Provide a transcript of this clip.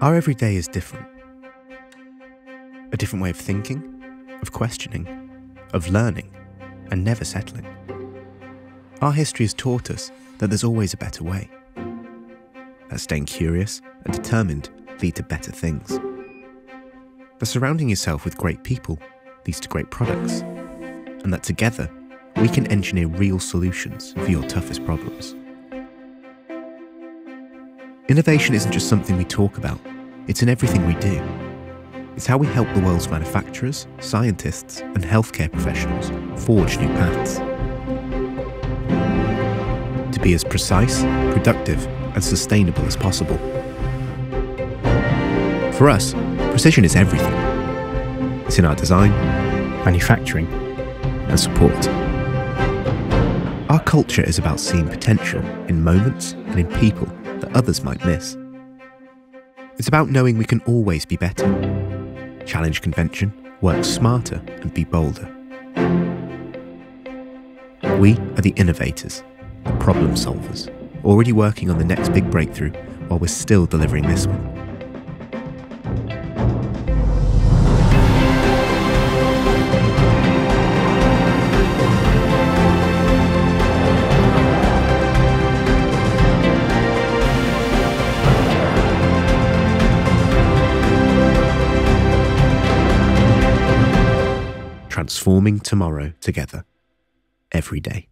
Our everyday is different. A different way of thinking, of questioning, of learning, and never settling. Our history has taught us that there's always a better way. That staying curious and determined lead to better things. That surrounding yourself with great people leads to great products. And that together, we can engineer real solutions for your toughest problems. Innovation isn't just something we talk about, it's in everything we do. It's how we help the world's manufacturers, scientists, and healthcare professionals forge new paths. To be as precise, productive, and sustainable as possible. For us, precision is everything. It's in our design, manufacturing, and support. Our culture is about seeing potential in moments and in people that others might miss. It's about knowing we can always be better. Challenge convention, work smarter, and be bolder. We are the innovators, the problem solvers, already working on the next big breakthrough while we're still delivering this one. Transforming tomorrow together, every day.